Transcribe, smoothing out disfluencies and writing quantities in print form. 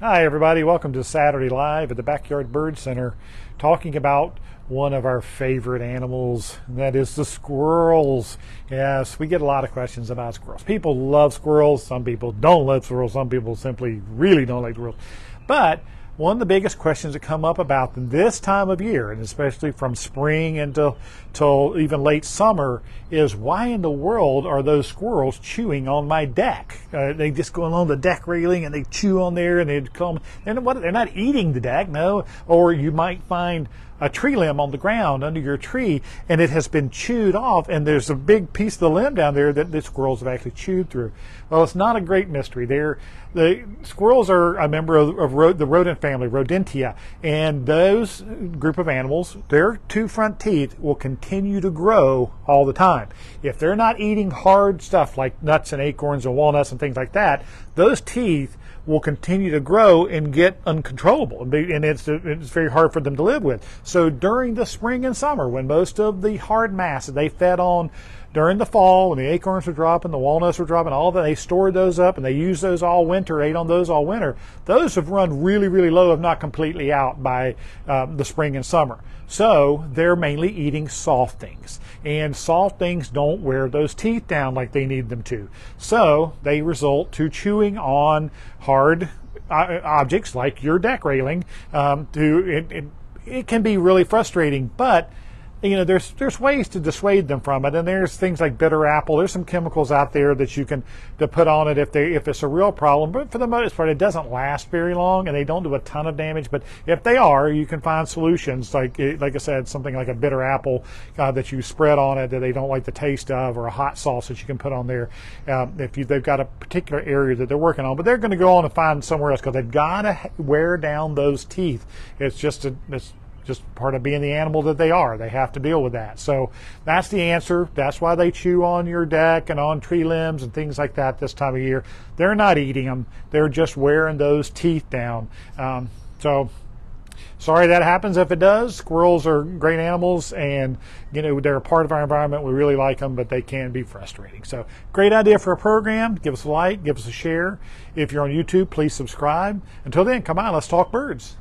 Hi everybody, welcome to Saturday Live at the Backyard Bird Center, talking about one of our favorite animals, and that is the squirrels. Yes, we get a lot of questions about squirrels. People love squirrels, some people don't love squirrels, some people simply really don't like squirrels. But one of the biggest questions that come up about them this time of year, and especially from spring until even late summer, is why in the world are those squirrels chewing on my deck? They just go along the deck railing and they chew on there, and they'd come. And what, they're not eating the deck, no. Or you might find a tree limb on the ground under your tree, and it has been chewed off, and there's a big piece of the limb down there that the squirrels have actually chewed through. Well, it's not a great mystery. The squirrels are a member of the rodent family, Rodentia, and those group of animals, their two front teeth will continue to grow all the time. If they're not eating hard stuff like nuts and acorns and walnuts and things like that, those teeth will continue to grow and get uncontrollable, and it's very hard for them to live with. So during the spring and summer, when most of the hard mass that they fed on during the fall, when the acorns were dropping, the walnuts were dropping, all that, they stored those up and they used those all winter, ate on those all winter. Those have run really, really low, if not completely out, by the spring and summer. So they're mainly eating soft things, and soft things don't wear those teeth down like they need them to. So they result to chewing on hard objects like your deck railing. It can be really frustrating, but you know, there's ways to dissuade them from it, and there's things like bitter apple. There's some chemicals out there that you can put on it if it's a real problem. But for the most part, it doesn't last very long, and they don't do a ton of damage. But if they are, you can find solutions like I said, something like a bitter apple that you spread on it that they don't like the taste of, or a hot sauce that you can put on there if they've got a particular area that they're working on. But they're going to go on and find somewhere else because they've got to wear down those teeth. It's just part of being the animal that they are. They have to deal with that. So that's the answer. That's why they chew on your deck and on tree limbs and things like that this time of year. They're not eating them. They're just wearing those teeth down. So sorry that happens if it does. Squirrels are great animals, and you know, they're a part of our environment. We really like them, but they can be frustrating. So great idea for a program. Give us a like, give us a share. If you're on YouTube, please subscribe. Until then, come on, let's talk birds.